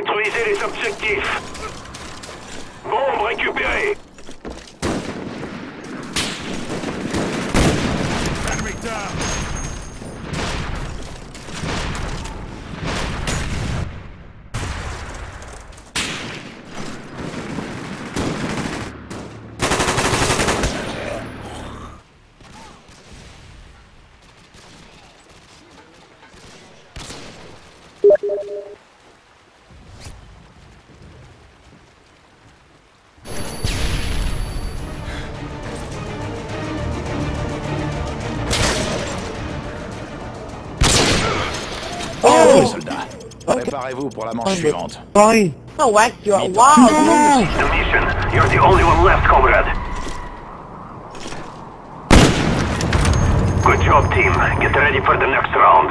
Détruisez les objectifs. Bombes récupérées. Enemy down. Préparez-vous pour la manche suivante. Sorry. Oh, what? You are wild. No. The mission. You're the only one left, comrade. Good job, team. Get ready for the next round.